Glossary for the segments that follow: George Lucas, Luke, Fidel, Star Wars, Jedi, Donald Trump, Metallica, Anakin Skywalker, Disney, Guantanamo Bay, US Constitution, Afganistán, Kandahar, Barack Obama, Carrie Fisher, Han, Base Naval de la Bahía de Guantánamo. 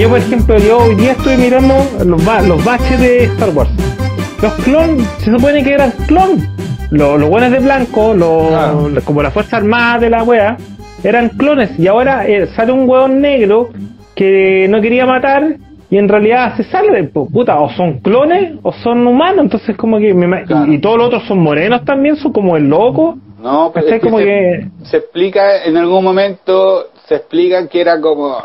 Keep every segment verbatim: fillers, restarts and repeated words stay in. yo por ejemplo, yo hoy día estoy mirando los, ba los baches de Star Wars. Los clones, se supone que eran clones. Los, los buenos de blanco, los, claro. los, como la Fuerza Armada de la wea, eran clones. Y ahora eh, sale un hueón negro que no quería matar y en realidad se sale, puta, o son clones o son humanos. Entonces como que me claro. y, y todos los otros son morenos también, son como el loco. No, pero es que como se, que... se explica en algún momento, se explica que era como...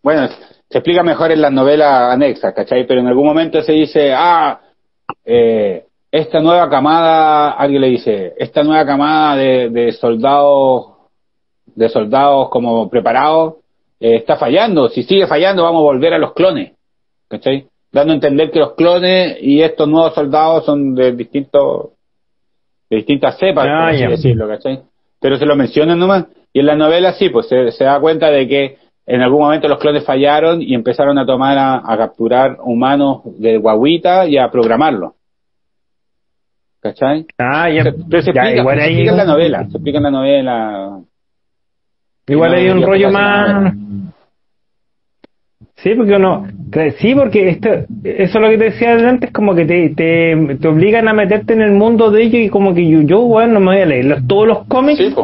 Bueno, se explica mejor en las novelas anexas, ¿cachai? Pero en algún momento se dice, ah, eh, esta nueva camada, alguien le dice, esta nueva camada de, de soldados, de soldados como preparados, eh, está fallando. Si sigue fallando, vamos a volver a los clones, ¿cachai? Dando a entender que los clones y estos nuevos soldados son de distintos... de distintas cepas, por así decirlo, ¿cachai? Pero se lo mencionan nomás. Y en la novela sí, pues se, se da cuenta de que en algún momento los clones fallaron y empezaron a tomar, a, a capturar humanos de guaguita y a programarlos, ¿cachai? Ah, ya. Se, pero se, ya, explica, igual se hay explica en la novela, se explica en la novela. Igual hay un rollo más... Sí, porque no, sí, porque esto, eso es lo que te decía antes, como que te, te, te obligan a meterte en el mundo de ellos y como que yo, yo bueno, no me voy a leer los, todos los cómics, sí,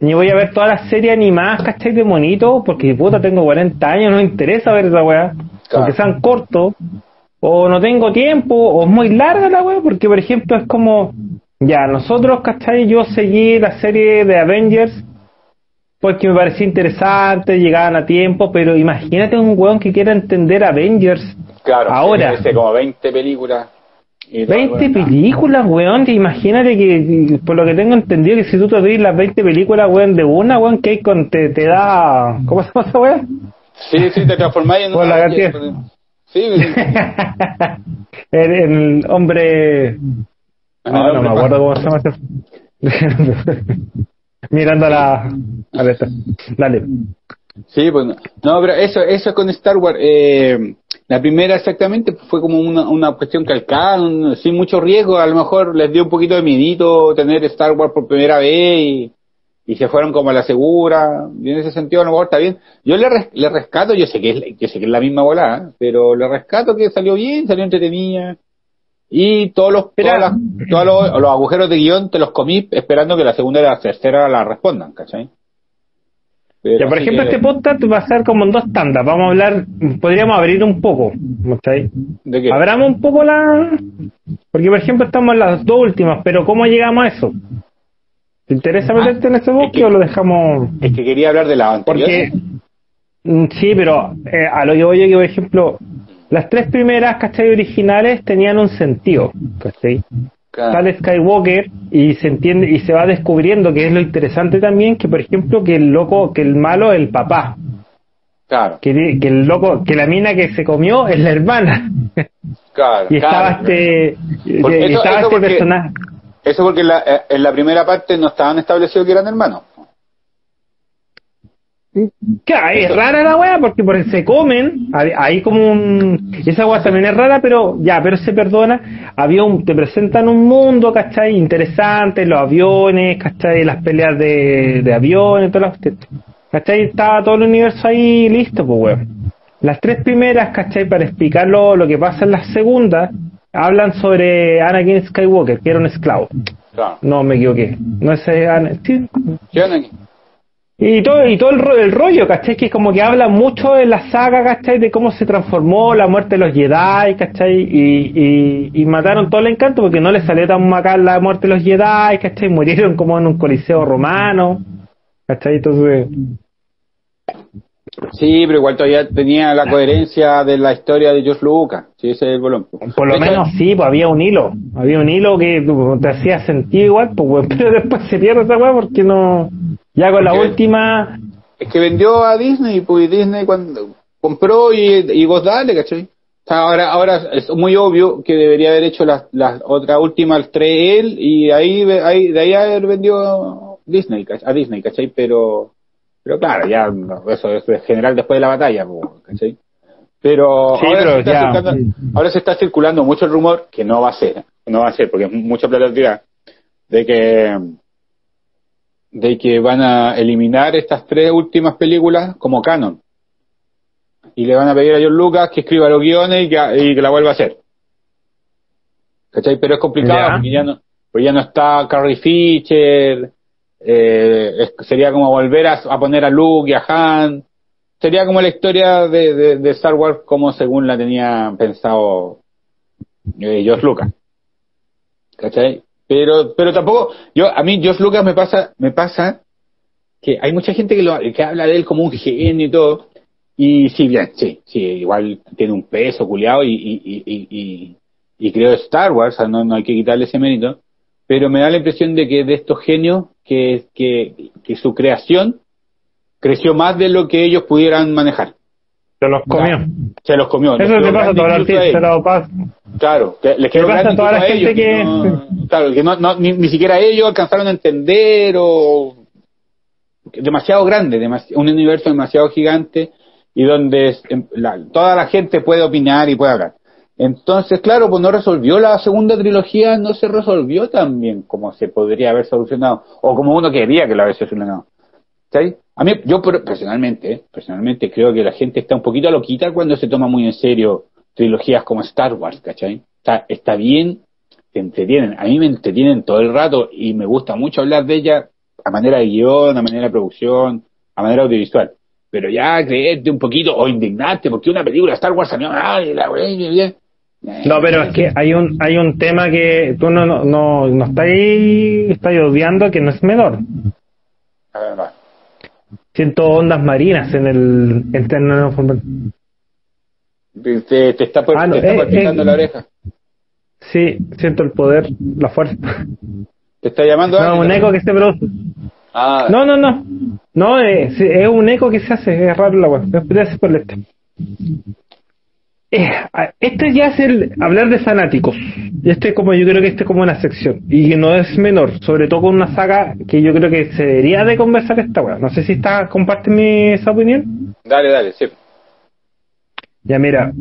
ni voy a ver todas las series animadas, ¿cachai? De monito, porque puta, tengo cuarenta años, no me interesa ver esa weá, claro. Porque sean cortos, o no tengo tiempo, o es muy larga la weá, porque por ejemplo es como, ya, nosotros, ¿cachai? Yo seguí la serie de Avengers, porque me parecía interesante, llegaban a tiempo, pero imagínate un weón que quiera entender Avengers. Claro, ahora sí, como veinte películas. Y veinte películas, weón, que imagínate que, por lo que tengo entendido, que si tú te ves las veinte películas, weón, de una, weón, que con te, te da... ¿Cómo se llama esa weón? Sí, sí, te transformáis en... Por una la cantidad. Sí, sí. el, el hombre... Ah, no, el hombre no me acuerdo cómo se llama ese... mirando a la, a la dale. Sí, pues no, no, pero eso eso con Star Wars, eh, la primera exactamente fue como una, una cuestión calcada, un, sin mucho riesgo. A lo mejor les dio un poquito de miedito tener Star Wars por primera vez y, y se fueron como a la segura, y en ese sentido a lo mejor está bien. Yo le, res, le rescato, yo sé que es, yo sé que es la misma volada, ¿eh? Pero le rescato que salió bien, salió entretenida. Y todos los todas las, todos los, los agujeros de guión te los comí esperando que la segunda y la tercera la respondan, ¿cachai? Pero ya, por ejemplo, que... este podcast va a ser como en dos tandas. Vamos a hablar, podríamos abrir un poco, ¿cachai? ¿De qué? Abramos un poco la... Porque, por ejemplo, estamos en las dos últimas, pero ¿cómo llegamos a eso? ¿Te interesa ah, meterte en ese bosque es que, o lo dejamos...? Es que quería hablar de la anterior. Porque, sí, pero eh, a lo que voy yo, que por ejemplo... Las tres primeras, ¿cachai? Originales tenían un sentido, ¿cachai? Claro. Tal Skywalker, y se entiende y se va descubriendo, que es lo interesante también, que por ejemplo, que el loco, que el malo es el papá. Claro. Que, que el loco, que la mina que se comió es la hermana. Claro. Y estaba claro. este, y eso, estaba eso este porque, personaje. Eso porque en la, en la primera parte no estaban establecidos que eran hermanos. Claro, es rara la weá, porque, porque se comen, hay como un... Esa weá también es rara, pero ya, pero se perdona. Había un, te presentan un mundo, ¿cachai? Interesante, los aviones, ¿cachai? Las peleas de, de aviones, todas las... ¿Cachai? Estaba todo el universo ahí listo, pues weón. Las tres primeras, ¿cachai? Para explicar lo, lo que pasa en las segundas, hablan sobre Anakin Skywalker, que era un esclavo. Claro. No, me equivoqué. No es Anakin. ¿Qué Anakin? Y todo, y todo el, ro el rollo, ¿cachai? Que es como que habla mucho de la saga, ¿cachai? De cómo se transformó la muerte de los Jedi, ¿cachai? Y, y, y mataron todo el encanto porque no les salió tan macar la muerte de los Jedi, ¿cachai? Murieron como en un coliseo romano, ¿cachai? Entonces... Sí, pero igual todavía tenía la coherencia de la historia de George Lucas, sí, ese es el bolón. Por lo menos sí, pues había un hilo, había un hilo que te hacía sentido igual, pues, pero después se pierde esa weá porque no... Ya con porque la última... Es que vendió a Disney, pues Disney cuando compró y, y vos dale, ¿cachai? O sea, ahora, ahora es muy obvio que debería haber hecho las, las otras últimas tres él y ahí, ahí de ahí haber vendido Disney, a Disney, ¿cachai? Pero pero claro, ya eso es general después de la batalla, ¿cachai? Pero, sí, ahora, pero se está ahora se está circulando mucho el rumor que no va a ser, no va a ser, porque es mucha plataforma de que... de que van a eliminar estas tres últimas películas como canon. y le van a pedir a George Lucas que escriba los guiones y que, y que la vuelva a hacer. ¿Cachai? Pero es complicado, ¿ya? Porque ya no, porque ya no está Carrie Fisher, eh, es, sería como volver a, a poner a Luke y a Han. Sería como la historia de, de, de Star Wars como según la tenía pensado eh, George Lucas. ¿Cachai? Pero, pero tampoco, yo, a mí George Lucas me pasa, me pasa que hay mucha gente que, lo, que habla de él como un genio y todo, y sí, bien, sí, sí, igual tiene un peso culiado y, y, y, y, y, y creó Star Wars, o sea, no, no hay que quitarle ese mérito, pero me da la impresión de que de estos genios que, que, que su creación creció más de lo que ellos pudieran manejar. Se los comió. Se los comió. Eso le pasa a toda la gente, se lo pasa. Claro, que les quedó grande incluso a ellos. Que no, claro, que no, no, ni, ni siquiera ellos alcanzaron a entender, o... demasiado grande, demasiado, un universo demasiado gigante, y donde la, toda la gente puede opinar y puede hablar. Entonces, claro, pues no resolvió la segunda trilogía, no se resolvió tan bien como se podría haber solucionado, o como uno quería que lo hubiese solucionado. ¿Sí? A mí, yo personalmente, eh, personalmente creo que la gente está un poquito loquita cuando se toma muy en serio trilogías como Star Wars, ¿cachai? Está, está bien, te entretienen. A mí me entretienen todo el rato y me gusta mucho hablar de ella a manera de guión, a manera de producción, a manera audiovisual. Pero ya creerte un poquito o indignarte porque una película de Star Wars salió... Ay, la wey, no, pero es que hay un hay un tema que tú no no no, no estás está odiando, que no es menor. A ver, va. Siento ondas marinas en el... En el... Te, te está, por, ah, no, te está eh, palpitando eh, la oreja. Sí, siento el poder, la fuerza. ¿Te está llamando? No, un eco que se produce. Ah. No, no, no. No, es, es un eco que se hace, es raro la web. Gracias por este. Este ya es el hablar de fanáticos. Este es como, yo creo que este es como una sección. Y no es menor, sobre todo con una saga que yo creo que se debería de conversar esta weá. No sé si está, comparten esa opinión. Dale, dale, sí. Ya mira,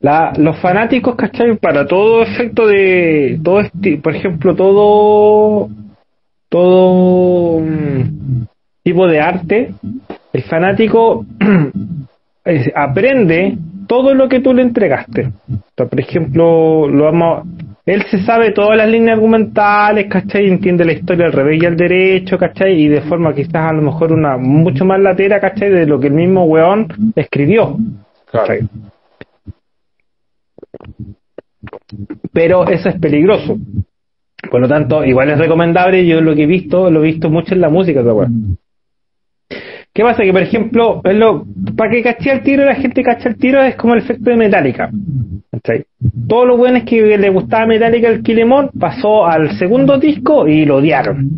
la, los fanáticos, ¿cachai? Para todo efecto de todo este, por ejemplo, todo todo um, tipo de arte, el fanático es, aprende todo lo que tú le entregaste. Entonces, por ejemplo, lo vamos, él se sabe todas las líneas argumentales, ¿cachai? Entiende la historia al revés y al derecho, ¿cachai? Y de forma quizás a lo mejor una mucho más latera, ¿cachai? De lo que el mismo weón escribió. ¿Cachai? Claro. Pero eso es peligroso. Por lo tanto, igual es recomendable. Yo lo que he visto, lo he visto mucho en la música, weón. ¿Qué pasa? Que, por ejemplo, lo, para que cache el tiro, la gente cache el tiro, es como el efecto de Metallica. ¿Cachai? Todos los buenos que le gustaba Metallica, el Kilemon, pasó al segundo disco y lo odiaron.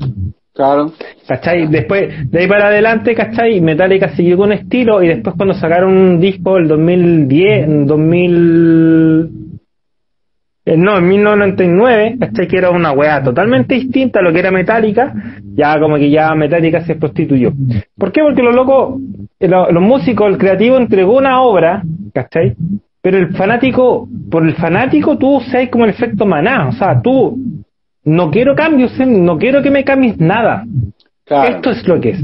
Claro. ¿Cachai? Después, de ahí para adelante, ¿cachai? Metallica siguió con estilo y después cuando sacaron un disco el dos mil diez, en dos mil... No, en mil novecientos noventa y nueve, ¿cachai? Que era una weá totalmente distinta a lo que era Metallica, ya como que ya Metallica se prostituyó. ¿Por qué? Porque los locos, los, los músicos, el creativo entregó una obra, ¿cachai? Pero el fanático, por el fanático tú seas como el efecto maná, o sea, tú, no quiero cambios, no quiero que me cambies nada. Claro. Esto es lo que es.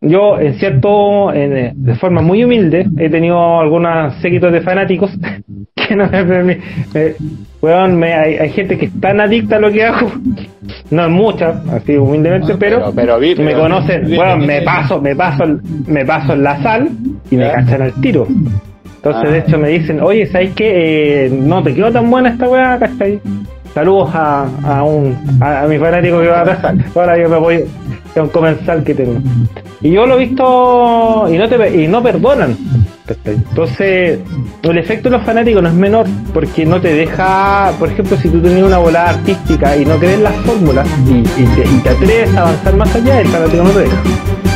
Yo, en cierto, en, de forma muy humilde, he tenido algunos séquitos de fanáticos que no me, me, me, bueno, me hay, hay gente que es tan adicta a lo que hago, no es mucha, así humildemente, no, pero, pero, pero, vi, pero me conocen, vi, bueno, vi, me vi, paso, me paso, me paso en la sal y ¿verdad? Me cachan al tiro. Entonces, ah, de hecho, me dicen, oye, ¿sabes qué? Eh, no te quedó tan buena esta weá, ¿cachai? Saludos a, a un a, a mi fanático que va a pasar. Ahora yo me voy a un comensal que tengo. Y yo lo he visto y no te y no perdonan. Entonces, el efecto de los fanáticos no es menor, porque no te deja, por ejemplo, si tú tenías una volada artística y no crees las fórmulas y, y, te, y te atreves a avanzar más allá, el fanático no te deja.